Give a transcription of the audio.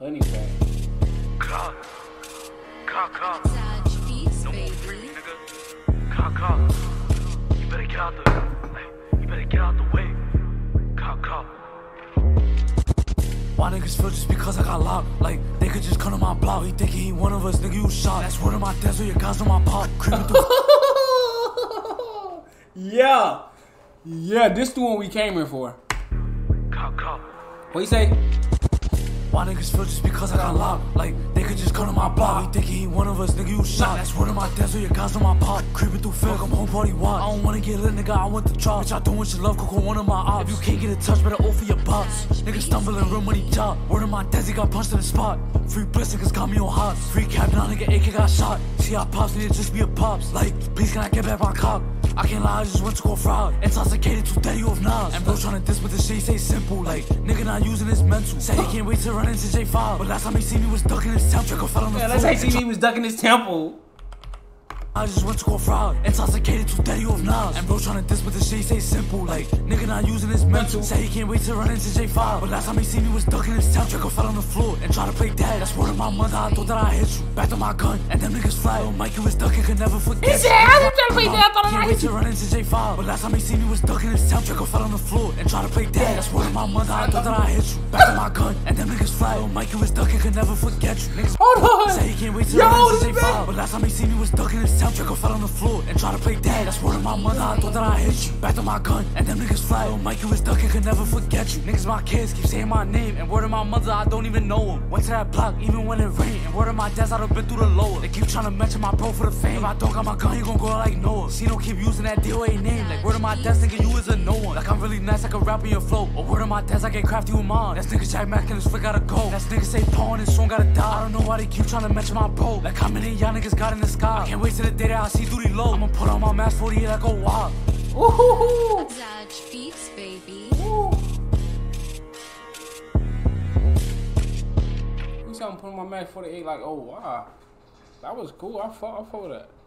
Anyway. Cock. Cock. No more free, nigga. Cock. You better get out the. You better get out the way. Cock. Why niggas feel just because I got locked? Like, they could just come to my block. He thinking he one of us, nigga, you shot. That's one of my deaths with your guys on my pop. Yeah. Yeah, this the one we came here for. What you say? Why niggas feel just because I got locked? Like, they could just come to my block. He thinking he one of us, nigga, you shot. That's one of my deaths with your guys on my pop. Creeping through fuck, I'm home party watch. I don't wanna get lit, nigga, I want the drop. Bitch, I don't want your love, cook on one of my ops. If you can't get in touch, better offer your box. Niggas stumbling, real money job. Word of my deaths, he got punched in the spot. Free bliss, niggas got me on hops. Free cap, now nigga, AK got shot. See how pops, nigga, just be a pops. Like, please can I get back my cop? I can't lie, I just went to go fraud. Intoxicated to daddy of Nas. And bro tryna diss with the shit, he say simple. Like, nigga not using his mental. Said he can't wait to run into J5. But last time he seen me was duck in his temple. Trickle fell on the floor. Yeah, last time he seen me was duck in his temple. I just went to go fraud. Intoxicated to daddy of Nas. And bro tryna diss with the shit, he say simple. Like, nigga not using his mental. Said he can't wait to run into J5. But last time he seen me was duck in his temple. Trickle fell on the floor. And try to play dead. That's word of my mother, I thought that I hit you. Back to my gun. And them niggas fly. Yo, Mikey was ducking, could never forget. He said, I was trying to play dead. Can't wait to run into J5. But last time he seen me was ducking his temp. Trickle fell on the floor and try to play dead. That's word of my mother, I thought that I hit you. Back to my gun. And them niggas fly. Yo, Mikey was ducking, could never forget you. Niggas hold on. Said he can't wait to run into J5. But last time he seen me was ducking his temp. Trickle fell on the floor and try to play dead. That's word of my mother, I thought that I hit you. Back to my gun. And them niggas fly. Yo, Mikey was ducking, could never forget you. Niggas my kids keep saying my name. And word of my mother, I don't even know him. Went to that block even when it rained. And word of my dad's, I'd have been through the lower. They keep trying to mention my bro for the fame. If I don't got my gun, he gon' go like Noah. See, don't keep using that DOA name. Like, word of my dad's, nigga, you is a no one. Like, I'm really nice, I can rap in your flow. Or word of my dad's, I get crafty with mine. That's nigga Jack Mack and his flick gotta go. That's nigga say Paul and his song gotta die. I don't know why they keep trying to mention my bro. Like, how many y'all niggas got in the sky? I can't wait till the day that I see duty low. I'ma put on my mask 48 like a wop. Woohoo! Dodge beats, baby. Woo! You said I'm putting on my mask 48 like, oh, wow. That was cool. I fought with that.